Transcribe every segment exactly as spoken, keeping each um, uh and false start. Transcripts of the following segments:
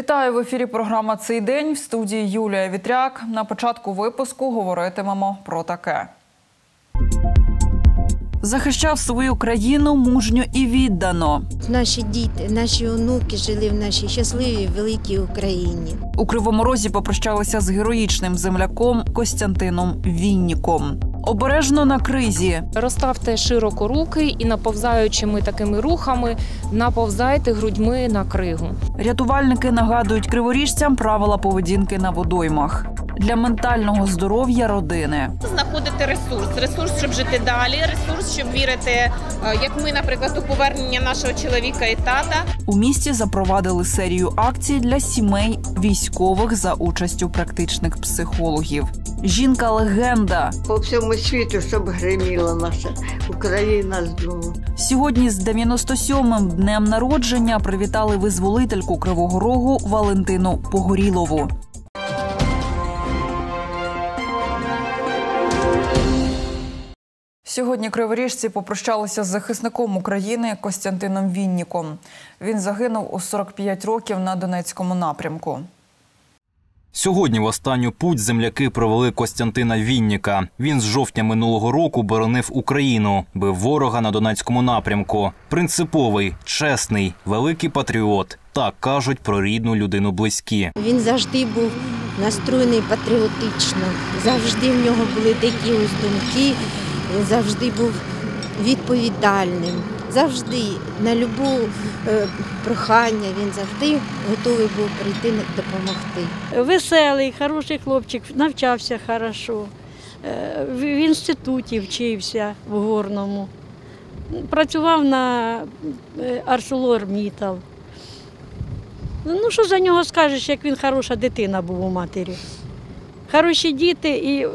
Вітаю в ефірі програма «Цей день». В студії Юлія Вітряк. На початку випуску говоритимемо про таке. Захищав свою країну мужньо і віддано. Наші діти, наші онуки жили в нашій щасливій великій Україні. У Кривому Розі попрощалися з героїчним земляком Костянтином Вінніком. Обережно на кризі. Розставте широко руки і наповзаючими такими рухами наповзайте грудьми на кригу. Рятувальники нагадують криворіжцям правила поведінки на водоймах. Для ментального здоров'я родини. Знаходити ресурс. Ресурс, щоб жити далі, ресурс, щоб вірити, як ми, наприклад, у повернення нашого чоловіка і тата. У місті запровадили серію акцій для сімей військових за участю практичних психологів. Жінка-легенда. По всьому світу, щоб гриміла наша Україна знову. Сьогодні з дев'яносто сьомим днем народження привітали визволительку Кривого Рогу Валентину Погорілову. Сьогодні криворіжці попрощалися з захисником України Костянтином Вінніком. Він загинув у сорок п'ять років на Донецькому напрямку. Сьогодні в останню путь земляки провели Костянтина Вінніка. Він з жовтня минулого року боронив Україну, бив ворога на Донецькому напрямку. Принциповий, чесний, великий патріот. Так кажуть про рідну людину близькі. Він завжди був настроєний патріотично. Завжди в нього були такі ось думки. Він завжди був відповідальним, завжди на любу е, прохання, він завжди готовий був прийти допомогти. Веселий, хороший хлопчик, навчався хорошо, е, в інституті вчився в Горному, працював на ArcelorMittal. Ну що за нього скажеш, як він хороша дитина був у матері, хороші діти і...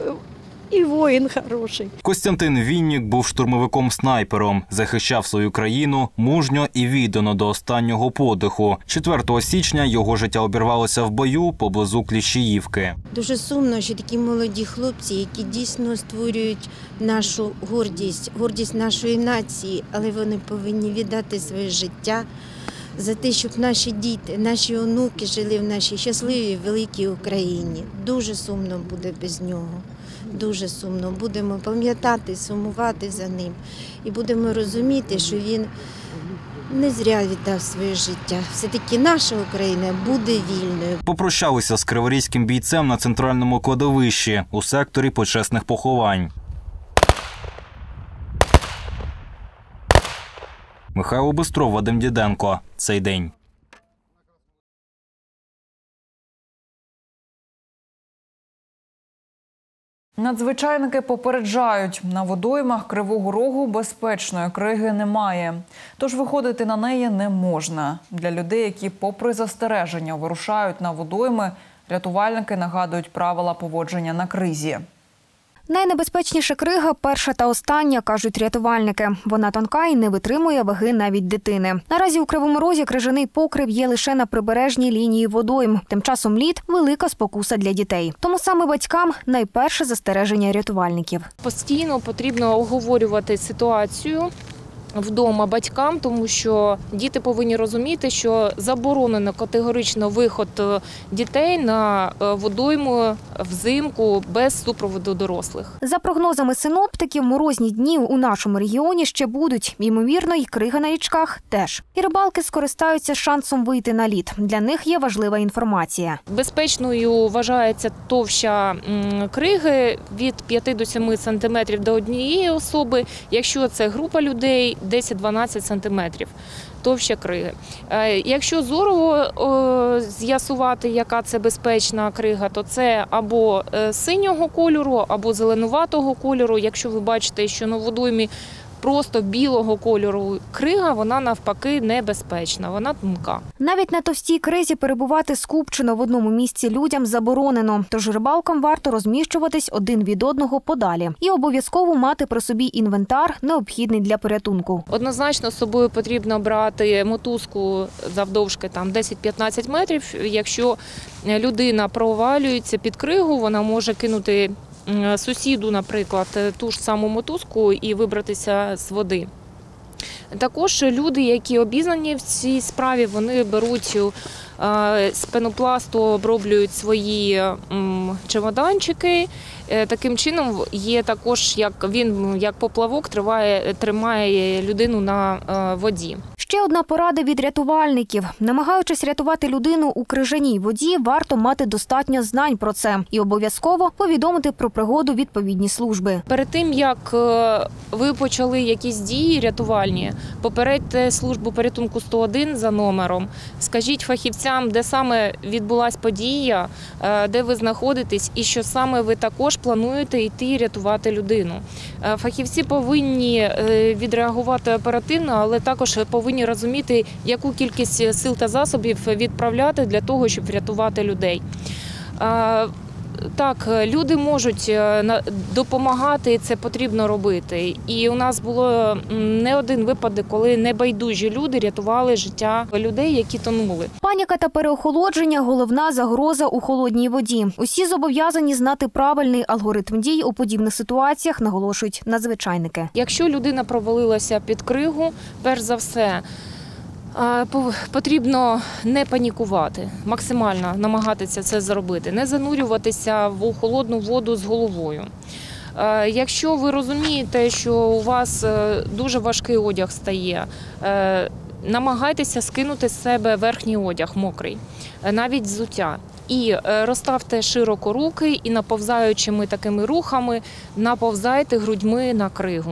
І воїн хороший. Костянтин Віннік був штурмовиком-снайпером. Захищав свою країну мужньо і віддано до останнього подиху. четвертого січня його життя обірвалося в бою поблизу Кліщіївки. Дуже сумно, що такі молоді хлопці, які дійсно створюють нашу гордість, гордість нашої нації, але вони повинні віддати своє життя за те, щоб наші діти, наші онуки жили в нашій щасливій великій Україні. Дуже сумно буде без нього. Дуже сумно. Будемо пам'ятати, сумувати за ним. І будемо розуміти, що він не зря віддав своє життя. Все-таки наша Україна буде вільною. Попрощалися з криворізьким бійцем на центральному кладовищі у секторі почесних поховань. Михайло Бистров, Вадим Діденко. Цей день. Надзвичайники попереджають, на водоймах Кривого Рогу безпечної криги немає, тож виходити на неї не можна. Для людей, які попри застереження вирушають на водойми, рятувальники нагадують правила поводження на кризі. Найнебезпечніша крига – перша та остання, кажуть рятувальники. Вона тонка і не витримує ваги навіть дитини. Наразі у Кривому Розі крижаний покрив є лише на прибережній лінії водойм. Тим часом лід – велика спокуса для дітей. Тому саме батькам найперше застереження рятувальників. Постійно потрібно оговорювати ситуацію вдома батькам, тому що діти повинні розуміти, що заборонено категорично виход дітей на водойму взимку без супроводу дорослих. За прогнозами синоптиків, морозні дні у нашому регіоні ще будуть. Ймовірно, і крига на річках теж. І рибалки скористаються шансом вийти на лід. Для них є важлива інформація. Безпечною вважається товща криги від п'яти до семи сантиметрів до однієї особи. Якщо це група людей, десять-дванадцять сантиметрів товща криги. Якщо зорово з'ясувати, яка це безпечна крига, то це або синього кольору, або зеленуватого кольору. Якщо ви бачите, що на водоймі просто білого кольору крига, вона навпаки небезпечна, вона тонка. Навіть на товстій кризі перебувати скупчено в одному місці людям заборонено, тож рибалкам варто розміщуватись один від одного подалі і обов'язково мати при собі інвентар, необхідний для порятунку. Однозначно з собою потрібно брати мотузку завдовжки там десять-п'ятнадцять метрів. Якщо людина провалюється під кригу, вона може кинути сусіду, наприклад, ту ж саму мотузку і вибратися з води. Також люди, які обізнані в цій справі, вони беруть з пенопласту, оброблюють свої чемоданчики. Таким чином є також, як він як поплавок триває, тримає людину на воді. Ще одна порада від рятувальників. Намагаючись рятувати людину у крижаній воді, варто мати достатньо знань про це і обов'язково повідомити про пригоду відповідні служби. Перед тим, як ви почали якісь дії рятувальні, попередьте службу порятунку сто один за номером, скажіть фахівцям, де саме відбулася подія, де ви знаходитесь і що саме ви також плануєте йти рятувати людину. Фахівці повинні відреагувати оперативно, але також повинні розуміти, яку кількість сил та засобів відправляти для того, щоб врятувати людей. Так, люди можуть допомагати, і це потрібно робити. І у нас було не один випадок, коли небайдужі люди рятували життя людей, які тонули. Паніка та переохолодження – головна загроза у холодній воді. Усі зобов'язані знати правильний алгоритм дій у подібних ситуаціях, наголошують надзвичайники. Якщо людина провалилася під кригу, перш за все – потрібно не панікувати, максимально намагатися це зробити, не занурюватися в холодну воду з головою. Якщо ви розумієте, що у вас дуже важкий одяг стає, намагайтеся скинути з себе верхній одяг, мокрий, навіть взуття. І розставте широко руки і наповзаючими такими рухами наповзайте грудьми на кригу.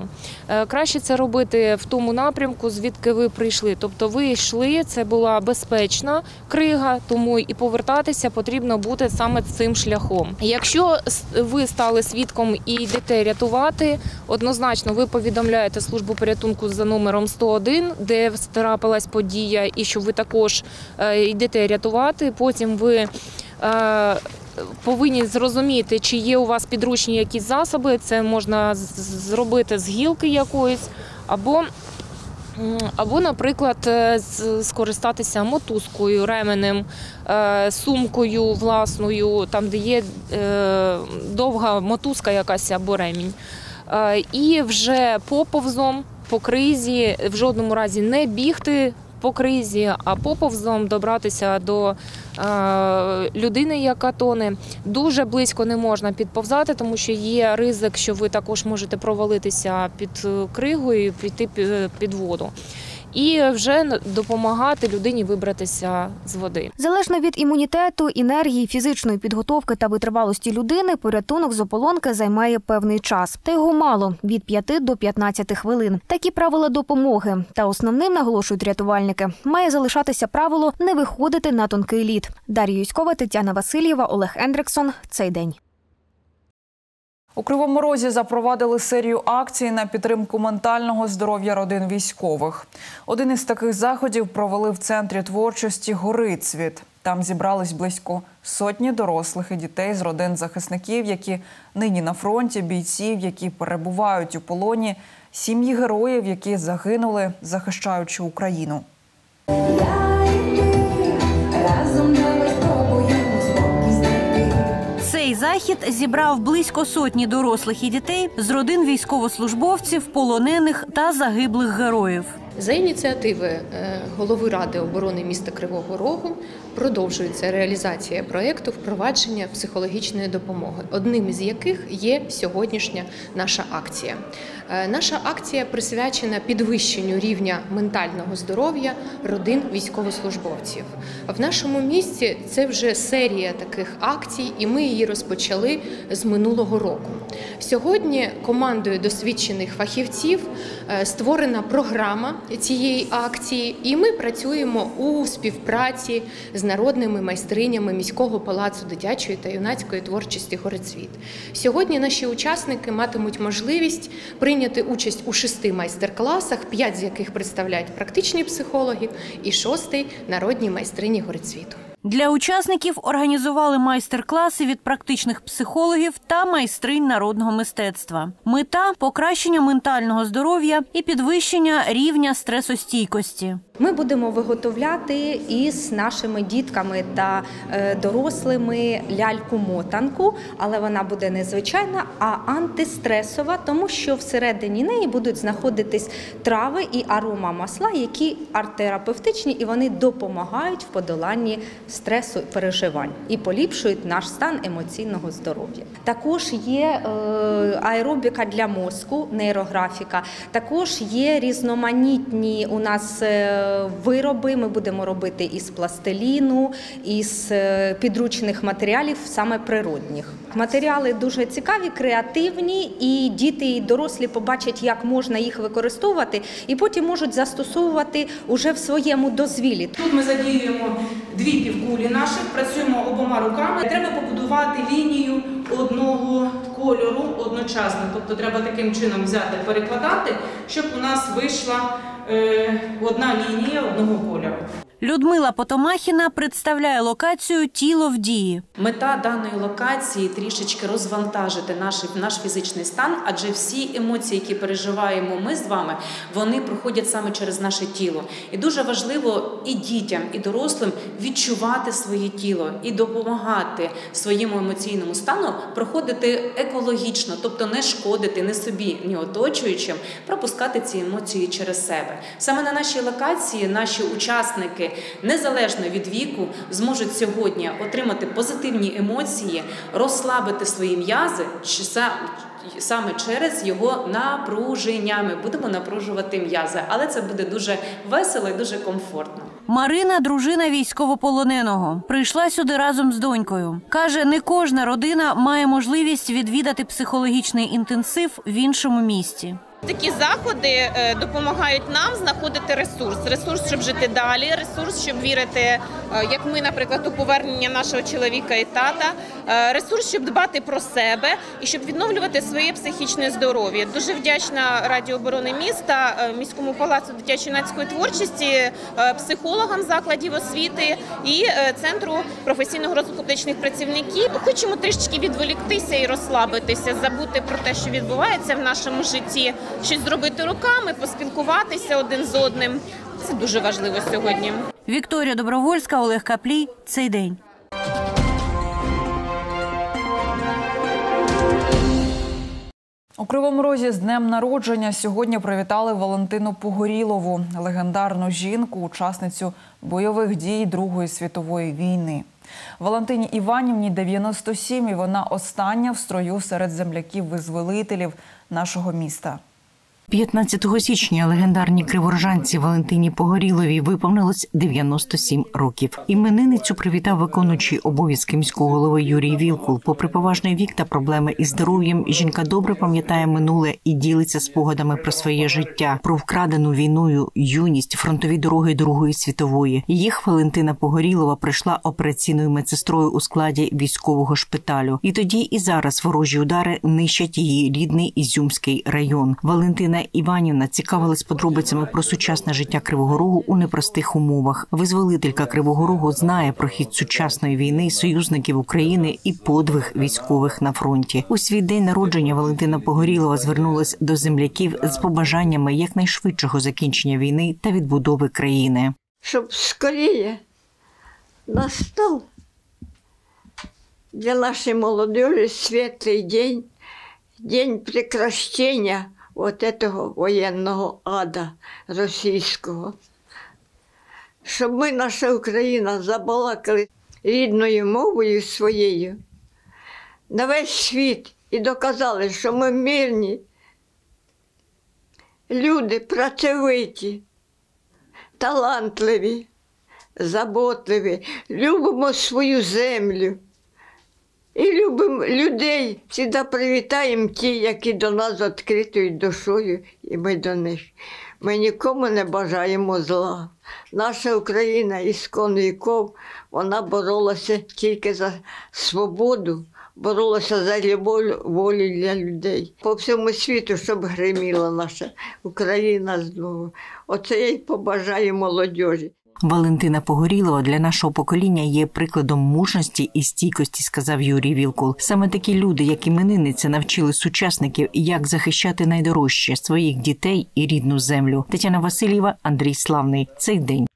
Краще це робити в тому напрямку, звідки ви прийшли. Тобто ви йшли, це була безпечна крига, тому і повертатися потрібно буде саме цим шляхом. Якщо ви стали свідком і йдете рятувати, однозначно ви повідомляєте службу порятунку за номером сто один, де трапилась подія і що ви також йдете рятувати, потім ви повинні зрозуміти, чи є у вас підручні якісь засоби, це можна зробити з гілки якоїсь, або, або наприклад, скористатися мотузкою, ременем, сумкою власною, там де є довга мотузка якась або ремінь, і вже поповзом по кризі, в жодному разі не бігти по кризі, а поповзом добратися до е, людини, яка тоне. Дуже близько не можна підповзати, тому що є ризик, що ви також можете провалитися під кригою і піти під воду. І вже допомагати людині вибратися з води. Залежно від імунітету, енергії, фізичної підготовки та витривалості людини, порятунок з ополонки займає певний час. Та його мало – від п'яти до п'ятнадцяти хвилин. Такі правила допомоги. Та основним, наголошують рятувальники, має залишатися правило не виходити на тонкий лід. Дар'я Юськова, Тетяна Васильєва, Олег Ендриксон. Цей день. У Кривому Розі запровадили серію акцій на підтримку ментального здоров'я родин військових. Один із таких заходів провели в Центрі творчості «Горицвіт». Там зібрались близько сотні дорослих і дітей з родин захисників, які нині на фронті, бійців, які перебувають у полоні, сім'ї героїв, які загинули, захищаючи Україну. Цей захід зібрав близько сотні дорослих і дітей з родин військовослужбовців, полонених та загиблих героїв. За ініціативи голови Ради оборони міста Кривого Рогу продовжується реалізація проєкту впровадження психологічної допомоги, одним із яких є сьогоднішня наша акція. Наша акція присвячена підвищенню рівня ментального здоров'я родин військовослужбовців. В нашому місті це вже серія таких акцій, і ми її розпочали з минулого року. Сьогодні командою досвідчених фахівців створена програма цієї акції, і ми працюємо у співпраці з народними майстринями міського палацу дитячої та юнацької творчості «Горицвіт». Сьогодні наші учасники матимуть можливість прийняти участь у шести майстер-класах, п'ять з яких представляють практичні психологи і шостий – народні майстрині «Горицвіту». Для учасників організували майстер-класи від практичних психологів та майстринь народного мистецтва. Мета – покращення ментального здоров'я і підвищення рівня стресостійкості. Ми будемо виготовляти із нашими дітками та дорослими ляльку-мотанку, але вона буде не звичайна, а антистресова, тому що всередині неї будуть знаходитись трави і аромамасла, які арт-терапевтичні і вони допомагають в подоланні стресу і переживань і поліпшують наш стан емоційного здоров'я. Також є аеробіка для мозку, нейрографіка, також є різноманітні у нас вироби, ми будемо робити із пластиліну, із підручних матеріалів, саме природних. Матеріали дуже цікаві, креативні, і діти, і дорослі побачать, як можна їх використовувати, і потім можуть застосовувати уже в своєму дозвіллі. Тут ми задіюємо дві півкулі наших, працюємо обома руками. Треба побудувати лінію одного кольору одночасно, тобто треба таким чином взяти, перекладати, щоб у нас вийшла одна лінія одного кольору. Людмила Потомахіна представляє локацію «Тіло в дії». Мета даної локації – трішечки розвантажити наш, наш фізичний стан, адже всі емоції, які переживаємо ми з вами, вони проходять саме через наше тіло. І дуже важливо і дітям, і дорослим відчувати своє тіло і допомагати своєму емоційному стану проходити екологічно, тобто не шкодити ні собі, ні оточуючим, пропускати ці емоції через себе. Саме на нашій локації наші учасники, незалежно від віку, зможуть сьогодні отримати позитивні емоції, розслабити свої м'язи саме через його напруження. Ми будемо напружувати м'язи, але це буде дуже весело і дуже комфортно. Марина – дружина військовополоненого. Прийшла сюди разом з донькою. Каже, не кожна родина має можливість відвідати психологічний інтенсив в іншому місті. Такі заходи допомагають нам знаходити ресурс. Ресурс, щоб жити далі, ресурс, щоб вірити, як ми, наприклад, у повернення нашого чоловіка і тата, ресурс, щоб дбати про себе і щоб відновлювати своє психічне здоров'я. Дуже вдячна Раді оборони міста, міському палацу дитячо-юнацької творчості, психологам закладів освіти і Центру професійного розвитку медичних працівників. Хочемо трішечки відволіктися і розслабитися, забути про те, що відбувається в нашому житті. Щось зробити руками, поспілкуватися один з одним. Це дуже важливо сьогодні. Вікторія Добровольська, Олег Каплій. Цей день. У Кривому Розі з днем народження сьогодні привітали Валентину Погорілову, легендарну жінку, учасницю бойових дій Другої світової війни. Валентині Іванівні дев'яносто сім, і вона остання в строю серед земляків-визволителів нашого міста. п'ятнадцятого січня легендарній криворожанці Валентині Погоріловій виповнилось дев'яносто сім років. Іменинницю привітав виконуючий обов'язки міського голови Юрій Вілкул. Попри поважний вік та проблеми із здоров'ям, жінка добре пам'ятає минуле і ділиться спогадами про своє життя, про вкрадену війною юність, фронтові дороги Другої світової. Їх Валентина Погорілова пройшла операційною медсестрою у складі військового шпиталю. І тоді, і зараз ворожі удари нищать її рідний Ізюмський район. Валентина Іванівна цікавилась подробицями про сучасне життя Кривого Рогу у непростих умовах. Визволителька Кривого Рогу знає про хід сучасної війни, союзників України і подвиг військових на фронті. У свій день народження Валентина Погорілова звернулась до земляків з побажаннями якнайшвидшого закінчення війни та відбудови країни. Щоб скоріше настав для нашої молодежі світлий день, день прекращення от этого военного ада російського. Щоб ми, наша Україна, забалакали рідною мовою своєю на весь світ і доказали, що ми мирні, люди працьовиті, талантливі, заботливі, любимо свою землю. І любимо людей, завжди привітаємо ті, які до нас з відкритою душою, і ми до них. Ми нікому не бажаємо зла. Наша Україна іскон віков, вона боролася тільки за свободу, боролася за любов волі для людей. По всьому світу, щоб гриміла наша Україна знову. Оце я й побажаю молодіжі. Валентина Погорілова для нашого покоління є прикладом мужності і стійкості, сказав Юрій Вілкул. Саме такі люди, як іменинниця, навчили сучасників, як захищати найдорожче – своїх дітей і рідну землю. Тетяна Васильєва, Андрій Славний. Цей день.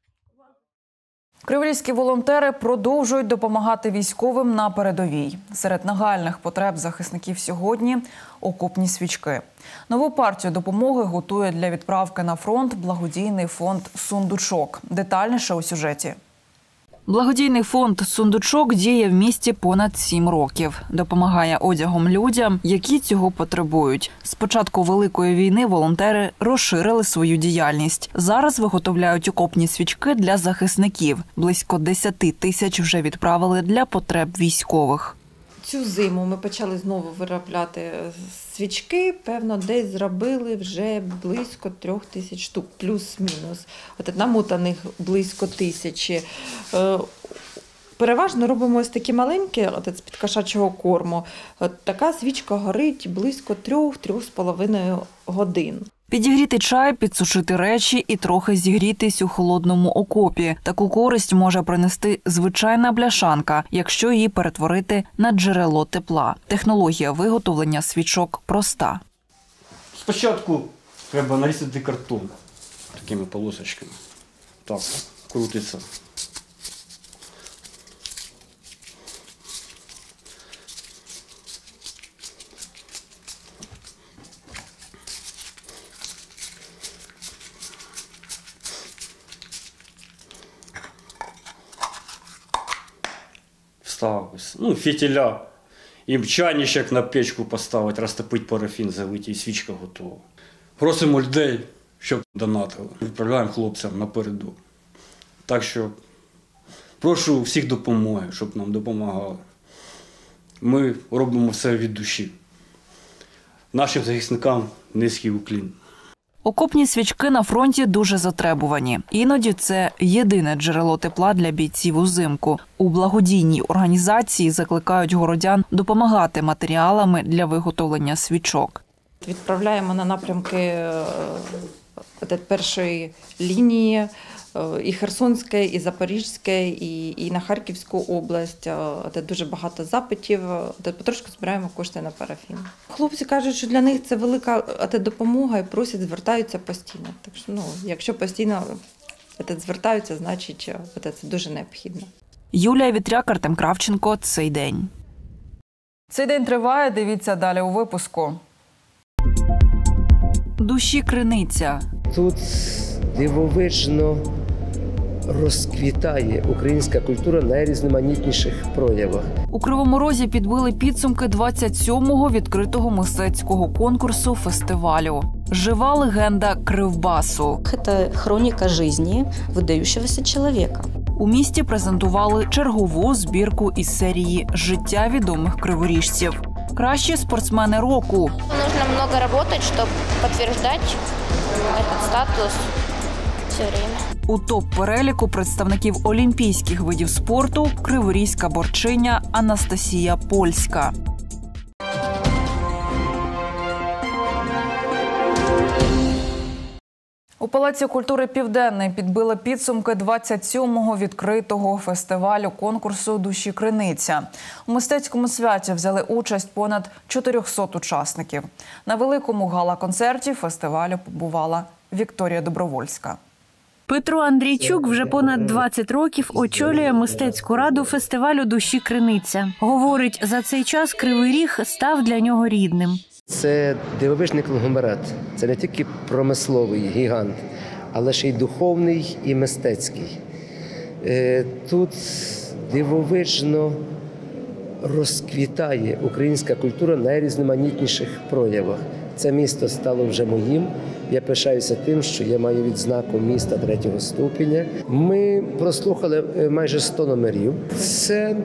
Криворізькі волонтери продовжують допомагати військовим на передовій. Серед нагальних потреб захисників сьогодні – окопні свічки. Нову партію допомоги готує для відправки на фронт благодійний фонд «Сундучок». Детальніше у сюжеті. Благодійний фонд «Сундучок» діє в місті понад сім років. Допомагає одягом людям, які цього потребують. З початку Великої війни волонтери розширили свою діяльність. Зараз виготовляють окопні свічки для захисників. Близько десять тисяч вже відправили для потреб військових. Цю зиму ми почали знову виробляти свічки, певно, десь зробили вже близько трьох тисяч штук, плюс-мінус. От намотаних близько тисячі. Переважно робимо ось такі маленькі, от з-під кошачого корму. От така свічка горить близько трьох-трьох з половиною годин. Підігріти чай, підсушити речі і трохи зігрітись у холодному окопі. Таку користь може принести звичайна бляшанка, якщо її перетворити на джерело тепла. Технологія виготовлення свічок проста. Спочатку треба нарізати картон такими полосочками. Так, крутиться. Ну, фітіля, і чайничок на печку поставити, розтопити парафін, залити, і свічка готова. Просимо людей, щоб донатили. Відправляємо хлопцям напереду. Так що прошу всіх допомоги, щоб нам допомагали. Ми робимо все від душі. Нашим захисникам низький уклін. Окопні свічки на фронті дуже затребувані. Іноді це єдине джерело тепла для бійців узимку. У благодійній організації закликають городян допомагати матеріалами для виготовлення свічок. Відправляємо на напрямки першої лінії, і Херсонське, і Запорізьке, і, і на Харківську область. Це дуже багато запитів, потрошку збираємо кошти на парафін. Хлопці кажуть, що для них це велика допомога і просять, звертаються постійно. Так що, ну, якщо постійно звертаються, значить це дуже необхідно. Юлія Вітряк, Артем Кравченко. Цей день. Цей день триває. Дивіться далі у випуску. Душі криниця. Тут дивовижно розквітає українська культура в найрізноманітніших проявах. У Кривому Розі підбили підсумки двадцять сьомого відкритого мистецького конкурсу фестивалю. Жива легенда Кривбасу. Це хроніка життя видаючогося чоловіка. У місті презентували чергову збірку із серії «Життя відомих криворіжців». Кращі спортсмени року. Нужно много работать, щоб підтверджувати цей статус. У топ-переліку представників олімпійських видів спорту – криворізька борчиня Анастасія Польська. У Палаці культури «Південний» підбили підсумки двадцять сьомого відкритого фестивалю конкурсу «Душі криниця». У мистецькому святі взяли участь понад чотириста учасників. На великому гала-концерті фестивалю побувала Вікторія Добровольська. Петро Андрійчук вже понад двадцять років очолює мистецьку раду фестивалю «Душі криниця». Говорить, за цей час Кривий Ріг став для нього рідним. Це дивовижний конгломерат. Це не тільки промисловий гігант, але ще й духовний і мистецький. Тут дивовижно розквітає українська культура в найрізноманітніших проявах. Це місто стало вже моїм. Я пишаюся тим, що я маю відзнаку міста третього ступеня. Ми прослухали майже сто номерів. Це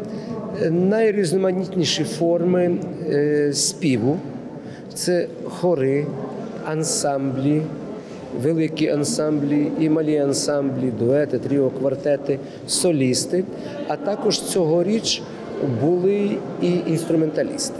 найрізноманітніші форми співу. Це хори, ансамблі, великі ансамблі і малі ансамблі, дуети, тріо, квартети, солісти. А також цьогоріч були і інструменталісти.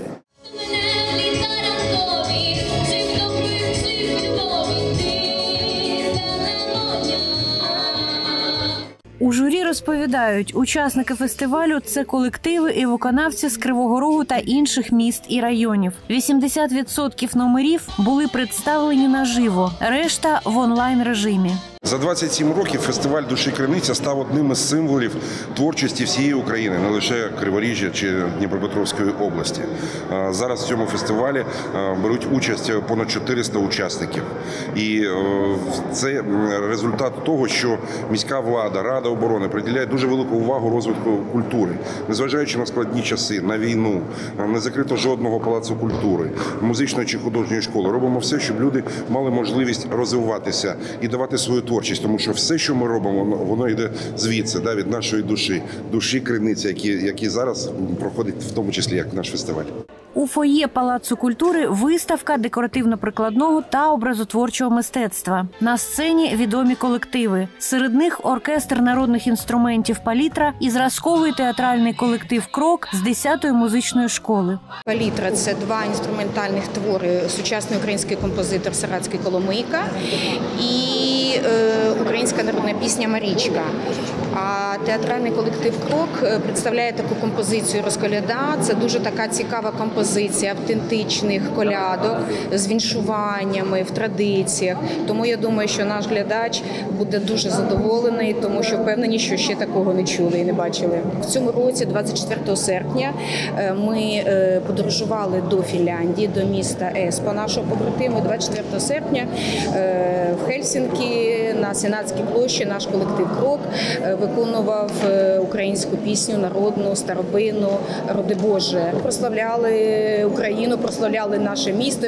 Журі розповідають, учасники фестивалю – це колективи і виконавці з Кривого Рогу та інших міст і районів. вісімдесят відсотків номерів були представлені наживо, решта – в онлайн-режимі. За двадцять сім років фестиваль «Душі Криниця» став одним із символів творчості всієї України, не лише Криворіжжя чи Дніпропетровської області. Зараз в цьому фестивалі беруть участь понад чотириста учасників. І це результат того, що міська влада, Рада оборони приділяє дуже велику увагу розвитку культури. Незважаючи на складні часи, на війну, не закрито жодного палацу культури, музичної чи художньої школи. Робимо все, щоб люди мали можливість розвиватися і давати свою творчість. Творчість, тому що все, що ми робимо, воно йде звідси, да, від нашої душі, душі Криниці, які, які зараз проходять в тому числі як наш фестиваль. У фойє Палацу культури виставка декоративно-прикладного та образотворчого мистецтва. На сцені відомі колективи. Серед них оркестр народних інструментів «Палітра» і зразковий театральний колектив «Крок» з десятої музичної школи. «Палітра» – це два інструментальних твори. Сучасний український композитор Саратський Коломийка і українська народна пісня «Марічка». А театральний колектив «Крок» представляє таку композицію «Розколяда». Це дуже така цікава композиція. Позиція автентичних колядок з віншуваннями в традиціях. Тому я думаю, що наш глядач буде дуже задоволений, тому що впевнені, що ще такого не чули і не бачили. В цьому році, двадцять четвертого серпня, ми подорожували до Фінляндії, до міста Еспо, нашого побратиму. двадцять четвертого серпня в Хельсінкі на Сенатській площі наш колектив «Крок» виконував українську пісню, народну, старовинну, роди Боже. Прославляли Україну, прославляли наше місто.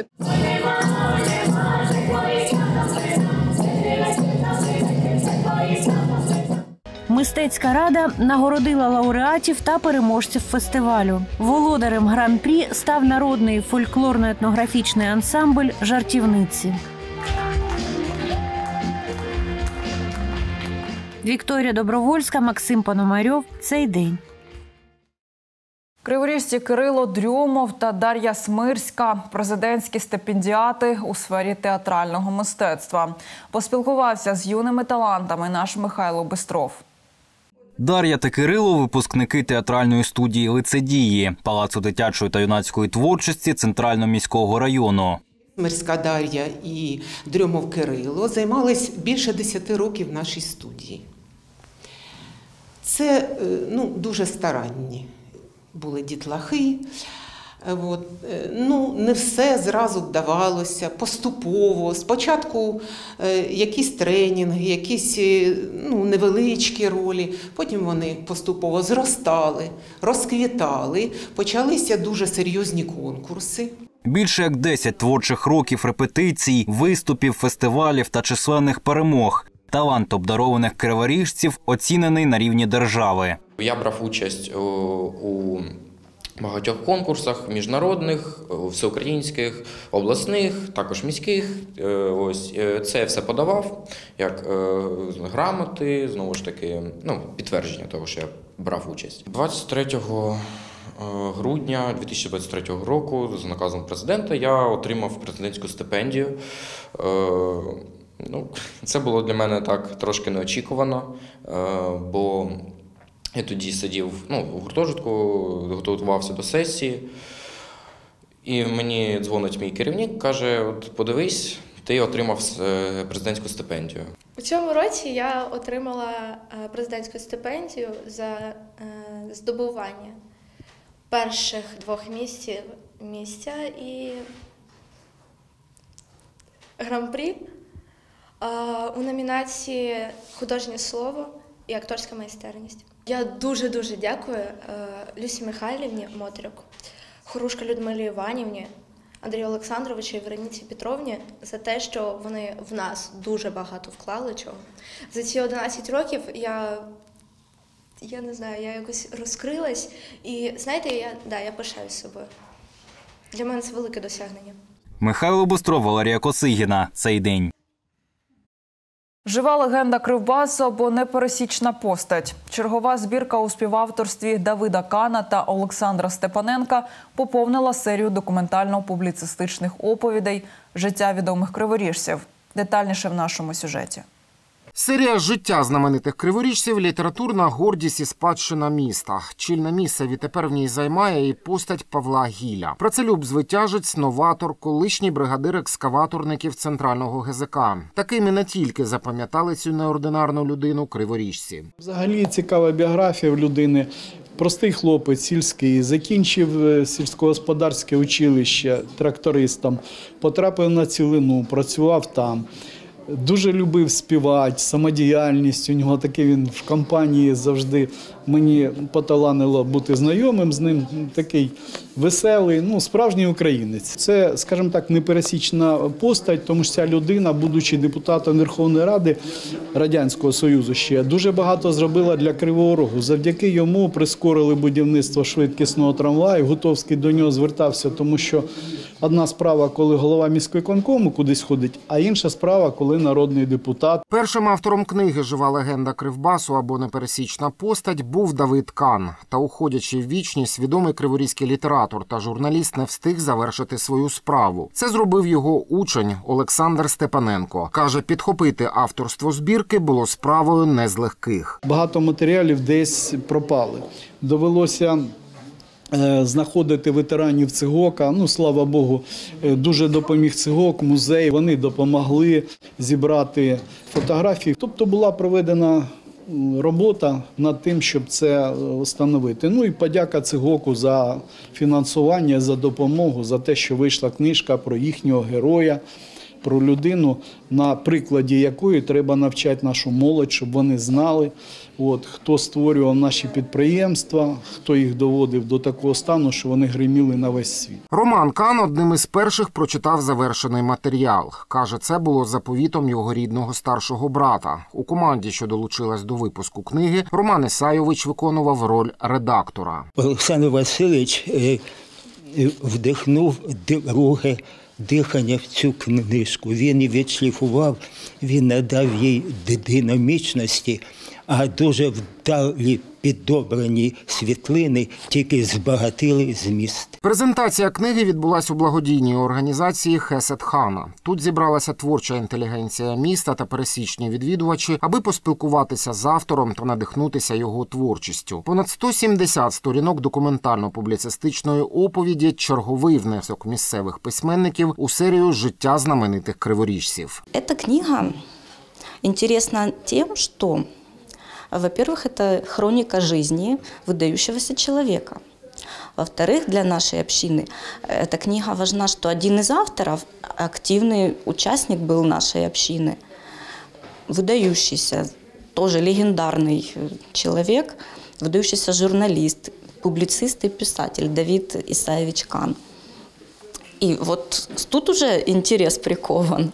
Мистецька рада нагородила лауреатів та переможців фестивалю. Володарем гран-прі став народний фольклорно-етнографічний ансамбль «Жартівниці». Вікторія Добровольська, Максим Пономарьов. Цей день. Криворіжці Кирило Дрюмов та Дар'я Смирська – президентські стипендіати у сфері театрального мистецтва. Поспілкувався з юними талантами наш Михайло Бистров. Дар'я та Кирило – випускники театральної студії «Лицедії» Палацу дитячої та юнацької творчості Центрально-міського району. Смирська Дар'я і Дрюмов Кирило займались більше десяти років в нашій студії. Це ну, дуже старанні. Були дітлахи, от. Ну, не все зразу вдавалося, поступово. Спочатку якісь тренінги, якісь ну, невеличкі ролі, потім вони поступово зростали, розквітали, почалися дуже серйозні конкурси. Більше як десять творчих років репетицій, виступів, фестивалів та численних перемог. Талант обдарованих криворіжців оцінений на рівні держави. Я брав участь у багатьох конкурсах міжнародних, всеукраїнських, обласних, також міських. Ось це все подавав, як грамоти, знову ж таки, ну, підтвердження того, що я брав участь. двадцять третього грудня дві тисячі двадцять третього року за наказом президента я отримав президентську стипендію. Ну, це було для мене так трошки неочікувано, бо я тоді сидів ну, у гуртожитку, готувався до сесії, і мені дзвонить мій керівник, каже, от подивись, ти отримав президентську стипендію. У цьому році я отримала президентську стипендію за здобування перших двох місць місця і гран-прі у номінації «Художнє слово» і «Акторська майстерність». Я дуже-дуже дякую Люсі Михайлівні Мотрюк, Хорушко Людмилі Іванівні, Андрію Олександровичу і Вероніці Петровні за те, що вони в нас дуже багато вклали чого. За ці одинадцять років я, я не знаю, я якось розкрилась і, знаєте, я, да, я пишаюсь собою. Для мене це велике досягнення. Михайло Бустров, Валерія Косигіна. Цей день. Жива легенда Кривбасу або непересічна постать. Чергова збірка у співавторстві Давида Кана та Олександра Степаненка поповнила серію документально-публіцистичних оповідей «Життя відомих криворіжців». Детальніше в нашому сюжеті. Серія «Життя знаменитих криворіжців» – літературна гордість і спадщина міста. Чільне місце відтепер в ній займає і постать Павла Гіля. Працелюб-звитяжець, новатор, колишній бригадир екскаваторників Центрального ГЗК. Такими не тільки запам'ятали цю неординарну людину криворіжці. Взагалі цікава біографія в людини. Простий хлопець сільський, закінчив сільськогосподарське училище трактористом, потрапив на цілину, працював там. Дуже любив співати, самодіяльність у нього такий, він в компанії завжди, мені поталанило бути знайомим з ним, такий веселий, ну, справжній українець. Це, скажімо так, непересічна постать, тому що ця людина, будучи депутатом Верховної Ради Радянського Союзу ще, дуже багато зробила для Кривого Рогу. Завдяки йому прискорили будівництво швидкісного трамваю, Гутовський до нього звертався, тому що одна справа, коли голова міськвиконкому кудись ходить, а інша справа, коли народний депутат. Першим автором книги «Жива легенда Кривбасу» або «Непересічна постать» був Давид Кан. Та, уходячи в вічність, відомий криворізький літератор та журналіст не встиг завершити свою справу. Це зробив його учень Олександр Степаненко. Каже, підхопити авторство збірки було справою не з легких. Багато матеріалів десь пропали. Довелося знаходити ветеранів ЦИГОКа, ну, слава Богу, дуже допоміг ЦИГОК, музей. Вони допомогли зібрати фотографії. Тобто була проведена робота над тим, щоб це встановити. Ну і подяка ЦИГОКу за фінансування, за допомогу, за те, що вийшла книжка про їхнього героя, про людину, на прикладі якої треба навчати нашу молодь, щоб вони знали, от, хто створював наші підприємства, хто їх доводив до такого стану, що вони гриміли на весь світ. Роман Кан одним із перших прочитав завершений матеріал. Каже, це було заповітом його рідного старшого брата. У команді, що долучилась до випуску книги, Роман Ісайович виконував роль редактора. Олександр Васильович вдихнув друге дихання в цю книжку. Він її відшліфував, він надав їй динамічності, а дуже вдалі піддобрані світлини тільки збагатили зміст. Презентація книги відбулася у благодійній організації «Хесед Хана». Тут зібралася творча інтелігенція міста та пересічні відвідувачі, аби поспілкуватися з автором та надихнутися його творчістю. Понад сто сімдесят сторінок документально-публіцистичної оповіді – черговий внесок місцевих письменників у серію «Життя знаменитих криворіжців». Ця книга цікава тим, що… Во-первых, это хроника жизни выдающегося человека. Во-вторых, для нашей общины эта книга важна, что один из авторов активный участник был нашей общины, выдающийся, тоже легендарный человек, выдающийся журналист, публицист и писатель Давид Исаевич Кан. И вот тут уже интерес прикован.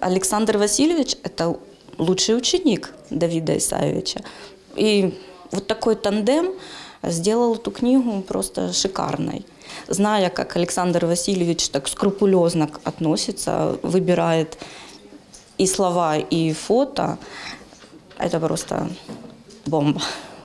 Александр Васильевич – это лучший ученик Давида Исаевича. И вот такой тандем сделал эту книгу просто шикарной. Зная, как Александр Васильевич так скрупулезно относится, выбирает и слова, и фото, это просто бомба.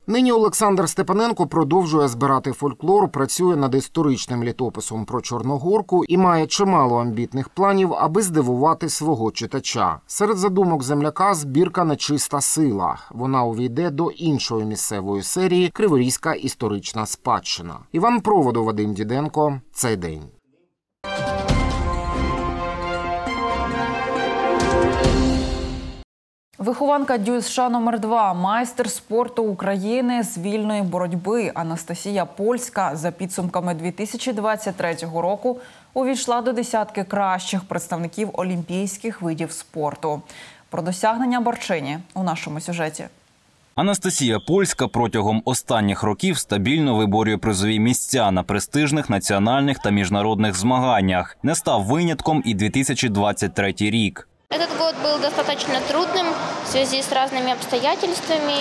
Нині Олександр Степаненко продовжує збирати фольклор, працює над історичним літописом про Чорногорку і має чимало амбітних планів, аби здивувати свого читача. Серед задумок земляка – збірка «Нечиста сила». Вона увійде до іншої місцевої серії «Криворізька історична спадщина». Іван Проводов, Вадим Діденко. Цей день. Вихованка ДЮСШ номер два, майстер спорту України з вільної боротьби Анастасія Польська за підсумками дві тисячі двадцять третього року увійшла до десятки кращих представників олімпійських видів спорту. Про досягнення борчині у нашому сюжеті. Анастасія Польська протягом останніх років стабільно виборює призові місця на престижних національних та міжнародних змаганнях. Не став винятком і дві тисячі двадцять третій рік. Этот год был достаточно трудным в связи с разными обстоятельствами.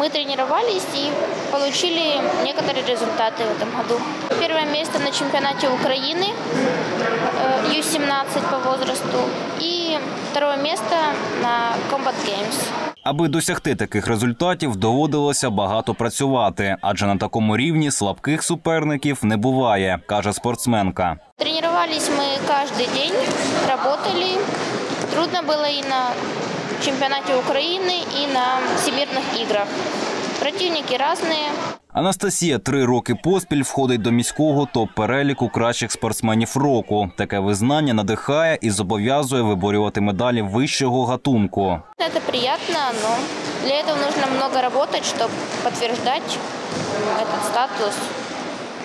Мы тренировались и получили некоторые результаты в этом году. Первое место на чемпионате Украины ю сімнадцять по возрасту и второе место на Combat Games. Аби досягти таких результатів, доводилося багато працювати, адже на такому рівні слабких суперників не буває, каже спортсменка. Тренувалися ми кожен день, працювали, трудно було і на чемпионате Украины и на всемирных играх. Противники разные. Анастасія три роки поспіль входить до міського топ-переліку кращих спортсменів року. Таке визнання надихає і зобов'язує виборювати медалі вищого гатунку. Це приємно, але для цього потрібно багато працювати, щоб підтверджувати цей статус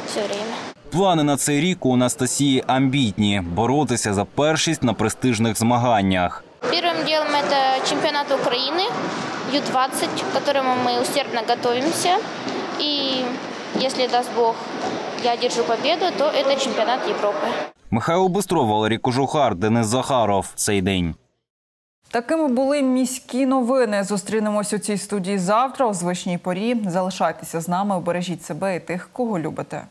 все время. Плани на цей рік у Анастасії амбітні – боротися за першість на престижних змаганнях. Першим ділом – це чемпіонат України Ю двадцять, до якого ми усердно готуємося. І, якщо дасть Бог, я держу победу, то це чемпіонат Європи. Михайло Бистров, Валерій Кожухар, Денис Захаров. Цей день. Такими були міські новини. Зустрінемось у цій студії завтра у звичній порі. Залишайтеся з нами, бережіть себе і тих, кого любите.